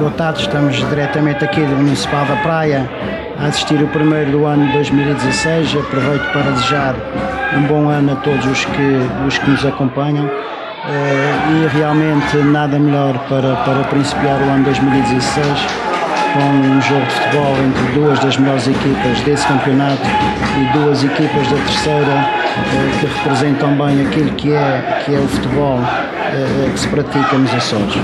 lotados, estamos diretamente aqui do Municipal da Praia a assistir o primeiro do ano de 2016. Aproveito para desejar um bom ano a todos os que nos acompanham. E realmente nada melhor para principiar o ano 2016 com um jogo de futebol entre duas das melhores equipas desse campeonato e duas equipas da terceira que representam bem aquilo que é o futebol que se pratica nos Açores.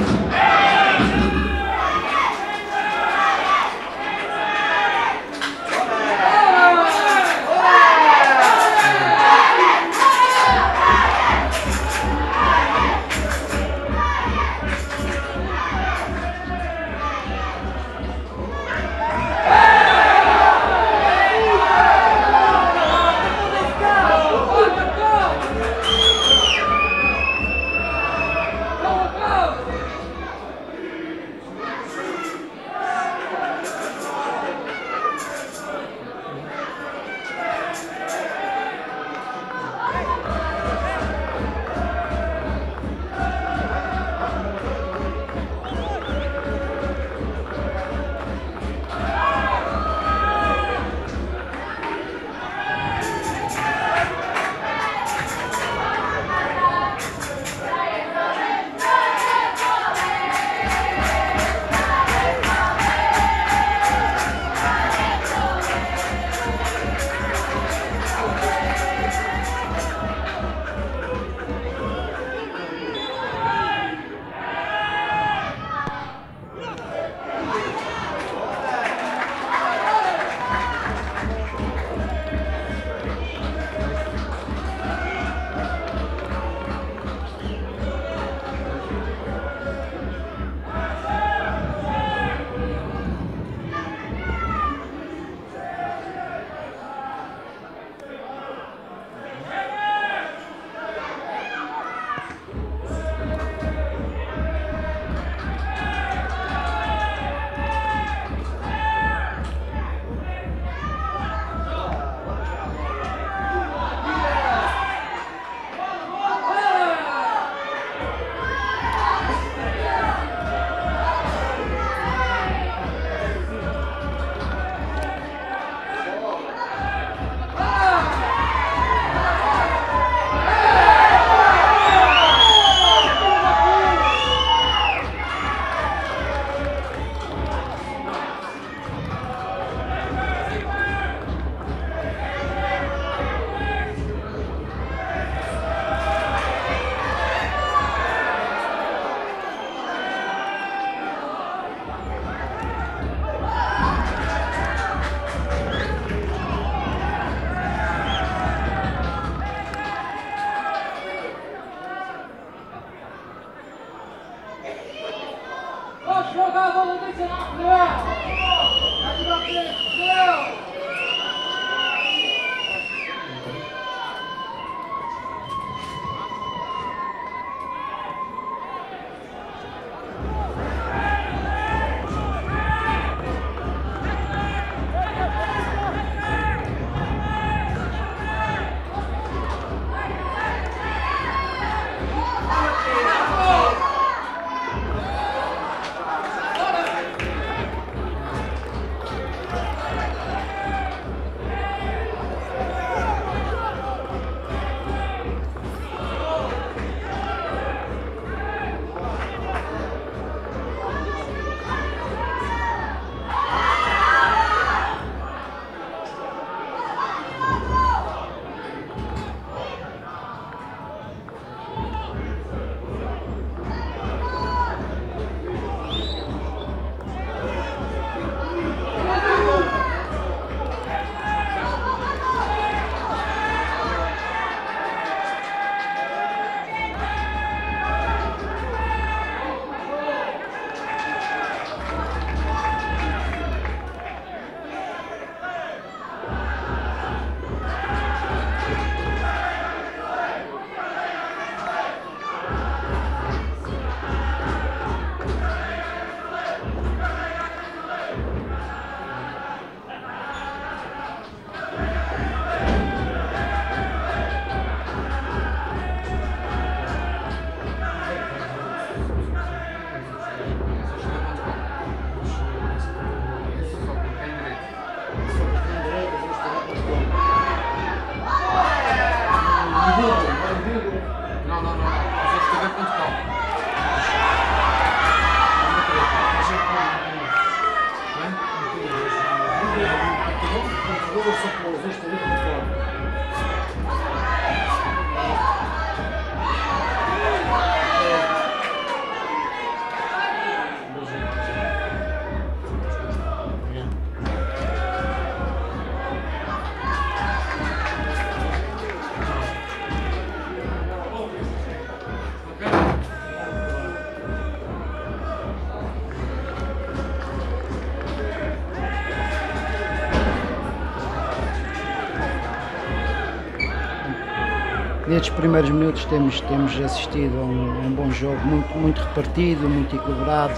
Desde os primeiros minutos temos assistido a um bom jogo, muito repartido, muito equilibrado.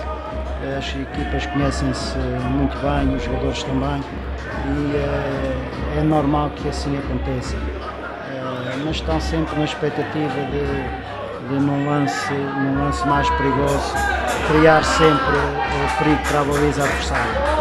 As equipas conhecem-se muito bem, os jogadores também, e é normal que assim aconteça. Mas estão sempre na expectativa de num lance mais perigoso, criar sempre o perigo para a baliza adversária.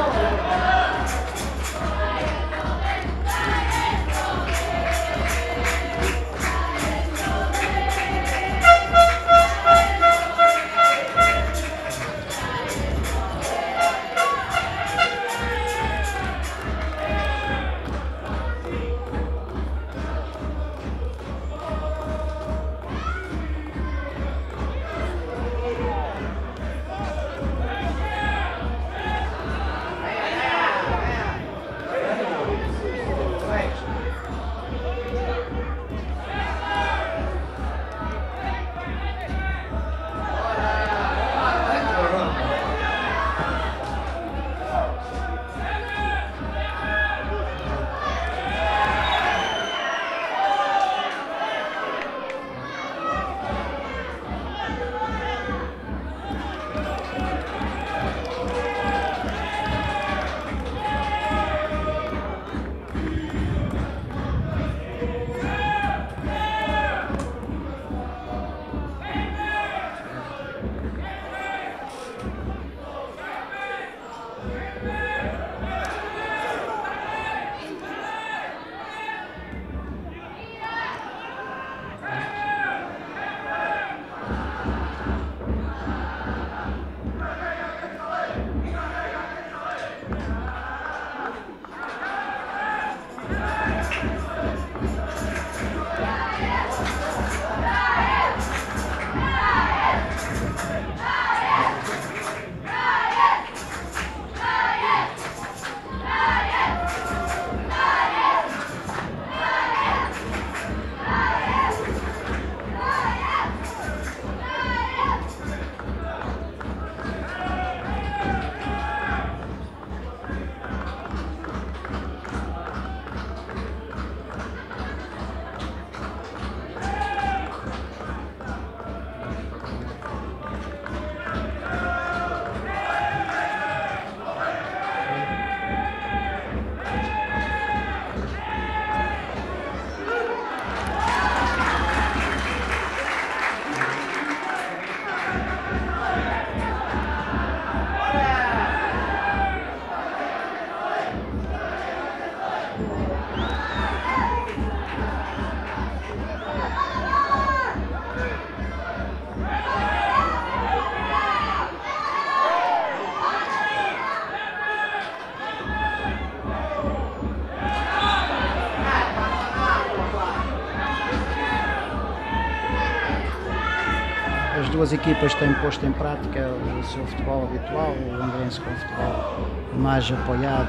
As equipas têm posto em prática o seu futebol habitual, o Angrense com o futebol mais apoiado,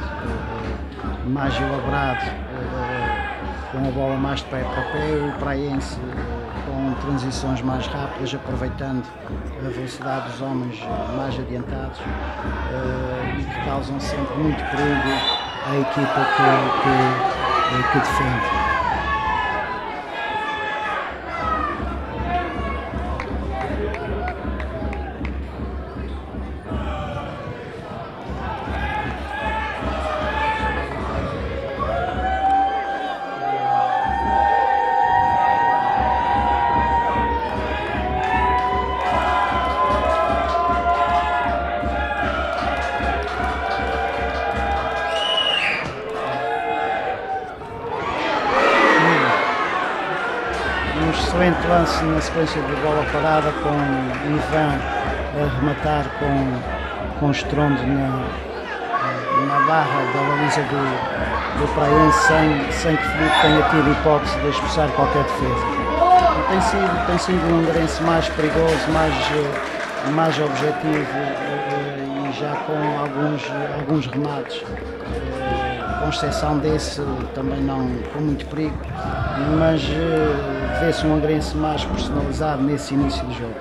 mais elaborado, com a bola mais de pé para pé, o Praiense com transições mais rápidas, aproveitando a velocidade dos homens mais adiantados e que causam sempre muito perigo à equipa que defende. Excelente lance na sequência de bola parada, com Ivan a rematar com estrondo na barra da baliza do Praiense, sem que Felipe tenha tido hipótese de expulsar qualquer defesa. Tem sido um Angrense mais perigoso, mais objetivo e já com alguns remates. Com exceção desse, também não com muito perigo, mas vê-se um Angrense mais personalizado nesse início do jogo.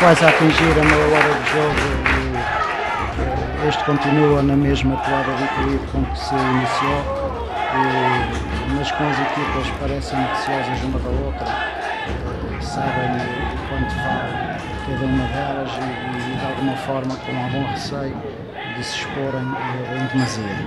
Quase a atingir a meia hora de jogo, este continua na mesma toada de equilíbrio com que se iniciou, mas com as equipas parecem ansiosas uma da outra, sabem quanto vale cada uma delas e de alguma forma com algum receio de se exporem em demasia.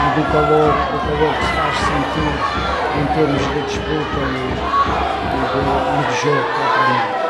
do calor que se faz sentir em termos de disputa e de jogo propriamente.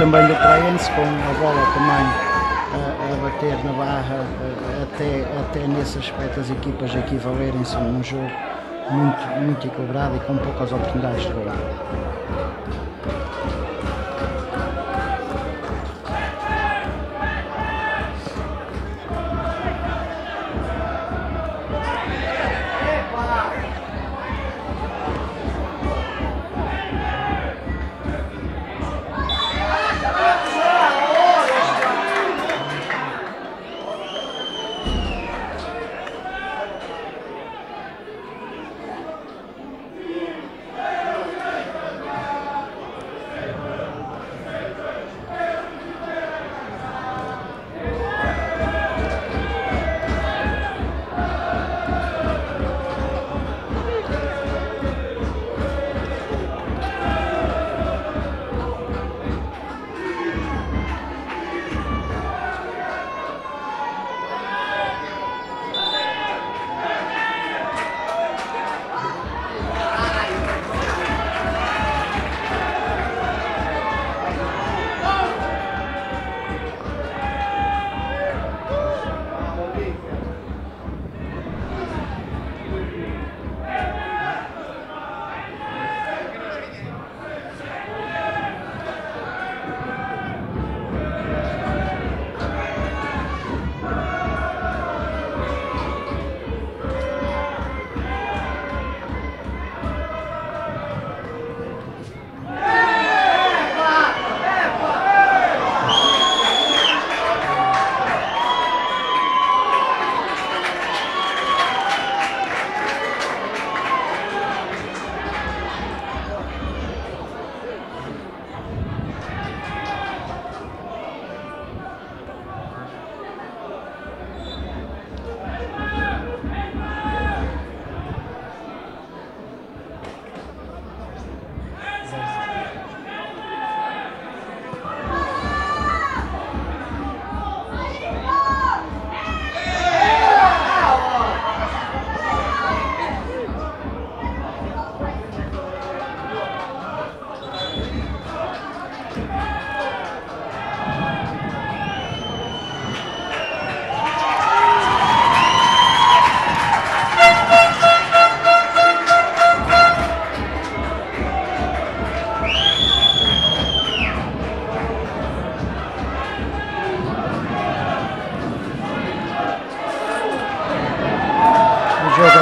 também do Praiense, com a bola também a bater na barra, até nesse aspecto as equipas aqui valerem-se num jogo muito equilibrado e com poucas oportunidades de gol.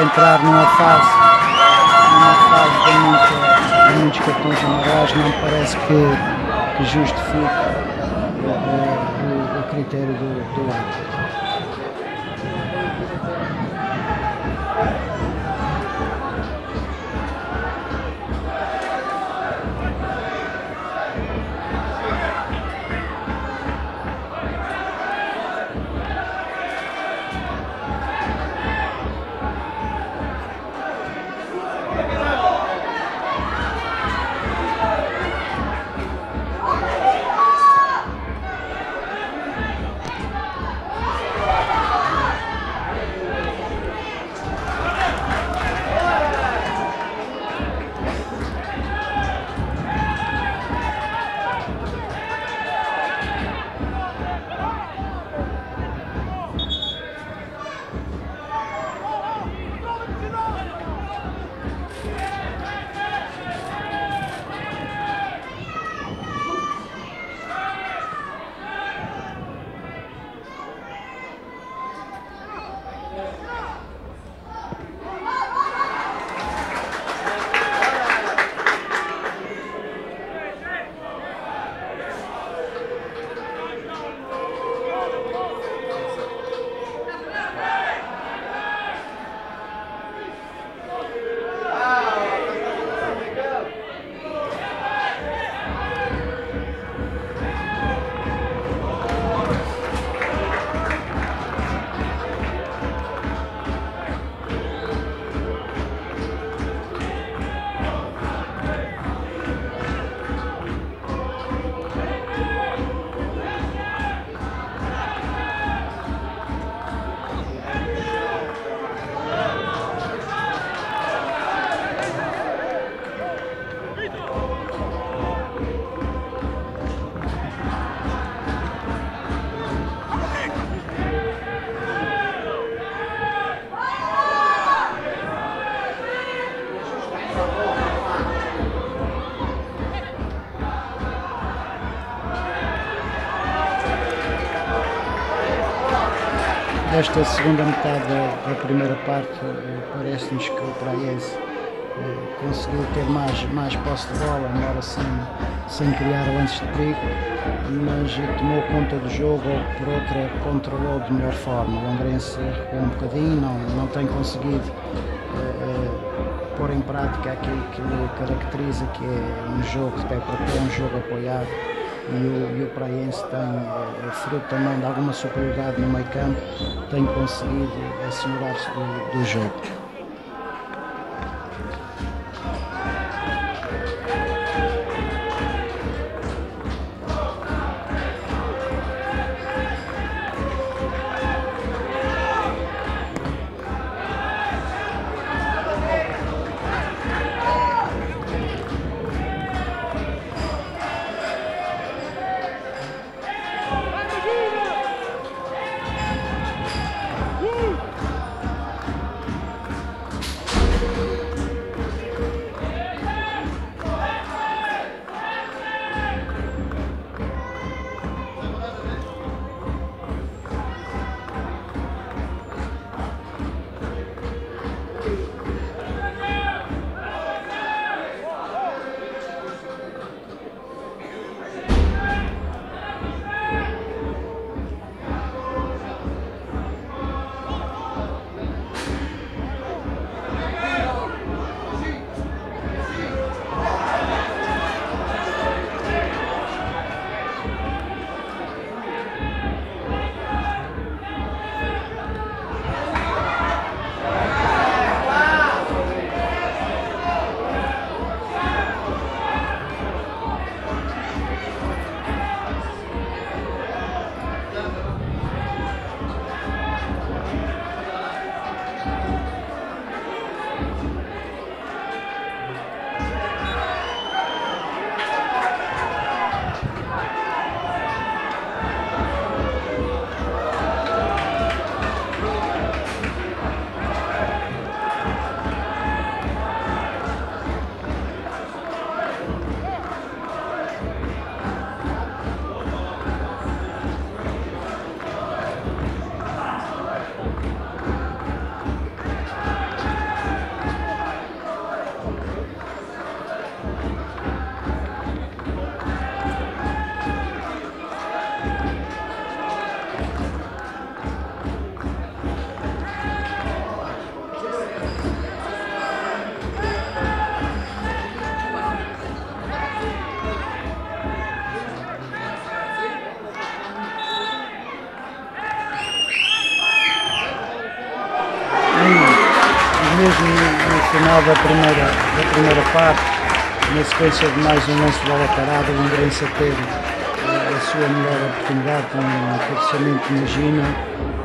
Entrar numa fase de muitos cartões amarelos, não parece que justifique o critério do árbitro. Esta segunda metade da primeira parte, parece-nos que o Praiense conseguiu ter mais posse de bola, embora sem criar lances de perigo, mas tomou conta do jogo, ou por outra, controlou de melhor forma. O Angrense recuou um bocadinho, não tem conseguido pôr em prática aquilo que lhe caracteriza, que é um jogo que tem para ter, um jogo apoiado, e o Praiense tem, fruto também de alguma superioridade no meio campo, tem conseguido assegurar-se do jogo. Da primeira parte, na sequência de mais um lance de bola parada, o Angrense teve a sua melhor oportunidade, com um processamento de Magínio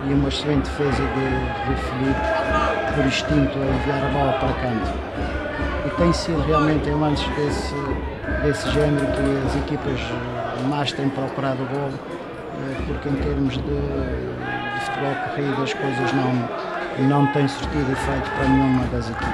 e uma excelente defesa de Felipe, por instinto a enviar a bola para canto. E tem sido realmente em lances desse género que as equipas mais têm procurado o golo, porque em termos de futebol corrido as coisas não têm surtido efeito para nenhuma das equipas.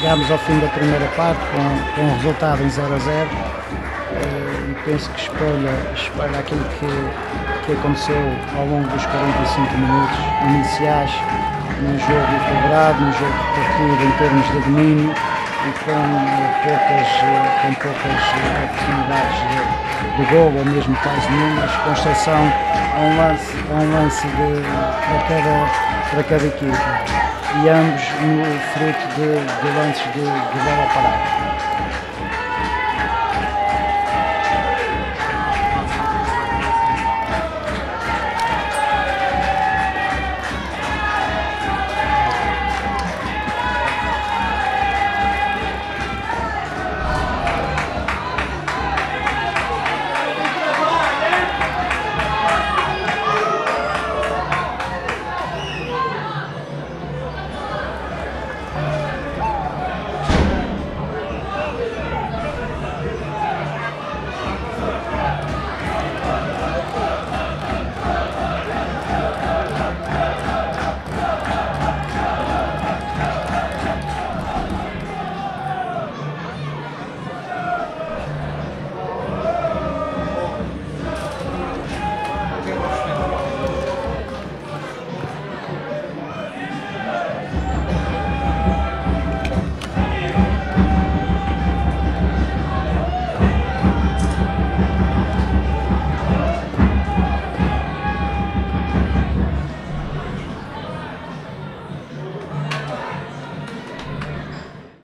Chegámos ao fim da primeira parte com um resultado em 0-0. Penso que espelha aquilo que aconteceu ao longo dos 45 minutos iniciais, num jogo equilibrado, num jogo partido em termos de domínio e com poucas oportunidades de gol, ou mesmo quase nenhumas, com exceção a um lance para cada equipa, e ambos no fruto de lances de bola parada.